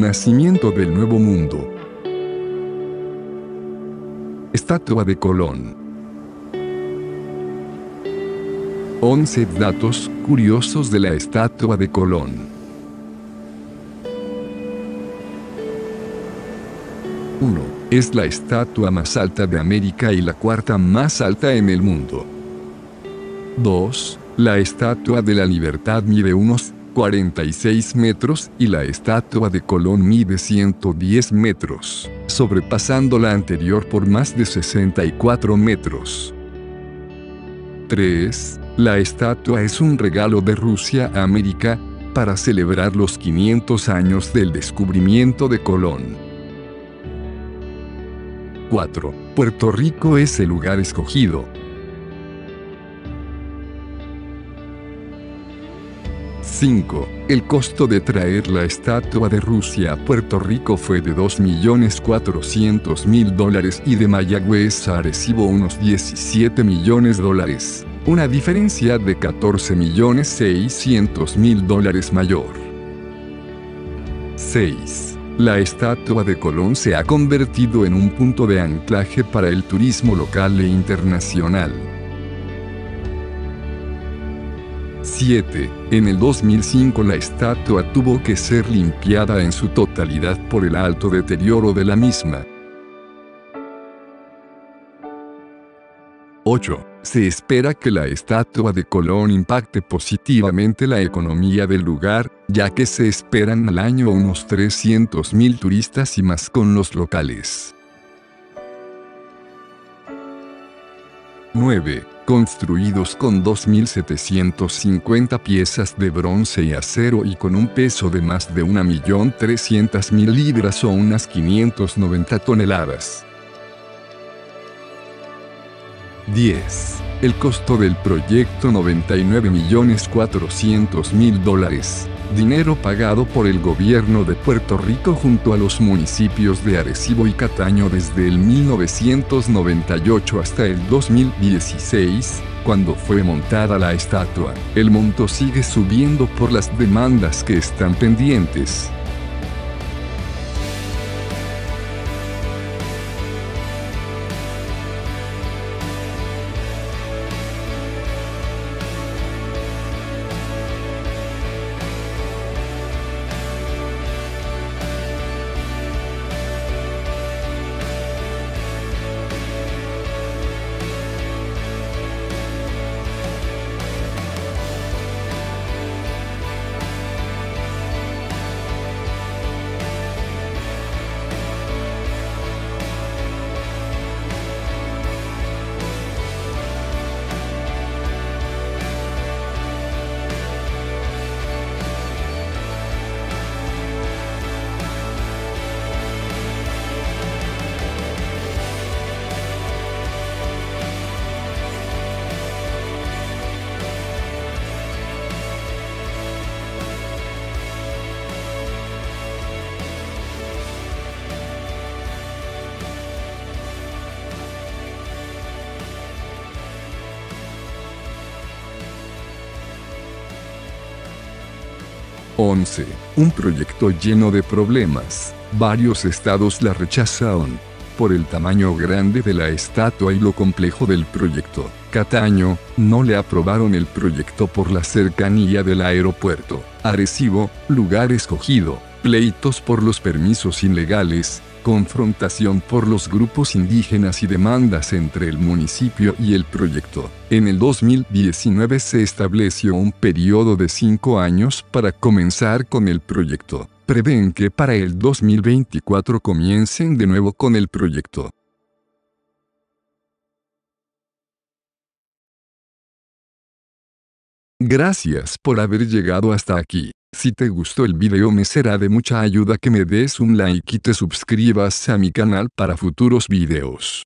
Nacimiento del Nuevo Mundo. Estatua de Colón. 11 datos curiosos de la estatua de Colón. 1. Es la estatua más alta de América y la cuarta más alta en el mundo. 2. La Estatua de la Libertad mide unos 46 metros y la Estatua de Colón mide 110 metros, sobrepasando la anterior por más de 64 metros. 3. La estatua es un regalo de Rusia a América para celebrar los 500 años del descubrimiento de Colón. 4. Puerto Rico es el lugar escogido. 5. El costo de traer la estatua de Rusia a Puerto Rico fue de $2.400.000 y de Mayagüez a Arecibo unos $17 millones, una diferencia de $14.600.000 mayor. 6. La estatua de Colón se ha convertido en un punto de anclaje para el turismo local e internacional. 7. En el 2005 la estatua tuvo que ser limpiada en su totalidad por el alto deterioro de la misma. 8. Se espera que la estatua de Colón impacte positivamente la economía del lugar, ya que se esperan al año unos 300.000 turistas y más con los locales. 9. Construidos con 2.750 piezas de bronce y acero y con un peso de más de 1.300.000 libras o unas 590 toneladas. 10. El costo del proyecto $99.400.000, dinero pagado por el gobierno de Puerto Rico junto a los municipios de Arecibo y Cataño desde el 1998 hasta el 2016, cuando fue montada la estatua. El monto sigue subiendo por las demandas que están pendientes. . 11. Un proyecto lleno de problemas. Varios estados la rechazaron por el tamaño grande de la estatua y lo complejo del proyecto. Cataño, no le aprobaron el proyecto por la cercanía del aeropuerto. Arecibo, lugar escogido. Pleitos por los permisos ilegales, confrontación por los grupos indígenas y demandas entre el municipio y el proyecto. En el 2019 se estableció un periodo de 5 años para comenzar con el proyecto. Prevén que para el 2024 comiencen de nuevo con el proyecto. Gracias por haber llegado hasta aquí. Si te gustó el video me será de mucha ayuda que me des un like y te suscribas a mi canal para futuros videos.